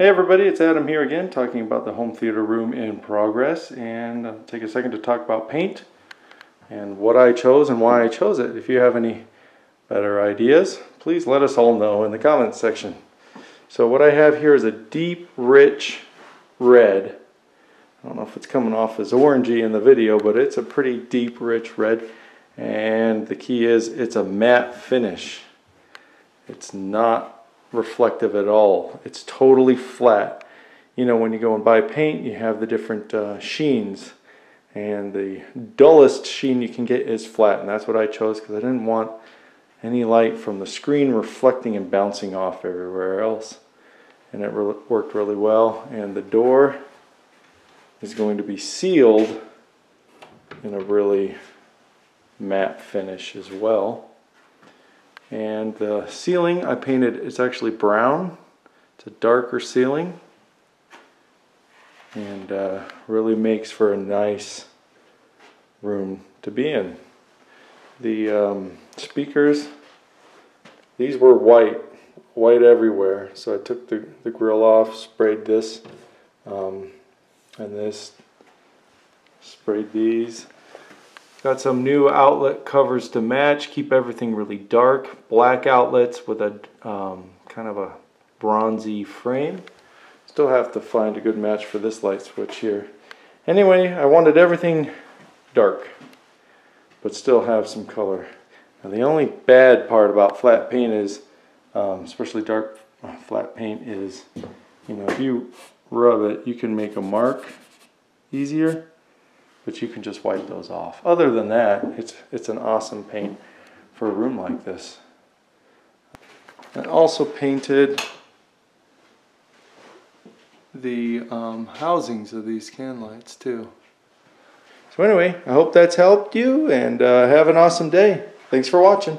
Hey everybody, it's Adam here again talking about the home theater room in progress, and I'll take a second to talk about paint and what I chose and why I chose it. If you have any better ideas, please let us all know in the comments section. So what I have here is a deep, rich red. I don't know if it's coming off as orangey in the video, but it's a pretty deep, rich red, and the key is it's a matte finish. It's not reflective at all. It's totally flat. You know, when you go and buy paint, you have the different sheens, and the dullest sheen you can get is flat, and that's what I chose because I didn't want any light from the screen reflecting and bouncing off everywhere else, and it worked really well. And the door is going to be sealed in a really matte finish as well. And the ceiling I painted, it's actually brown. It's a darker ceiling, and really makes for a nice room to be in. The speakers, these were white everywhere, so I took the grill off, sprayed this and this, sprayed these. Got some new outlet covers to match, keep everything really dark. Black outlets with a kind of a bronzy frame. Still have to find a good match for this light switch here. Anyway, I wanted everything dark, but still have some color. Now the only bad part about flat paint is, especially dark flat paint, is, you know, if you rub it, you can make a mark easier. But you can just wipe those off. Other than that, it's an awesome paint for a room like this. I also painted the housings of these can lights too. So anyway, I hope that's helped you, and have an awesome day. Thanks for watching.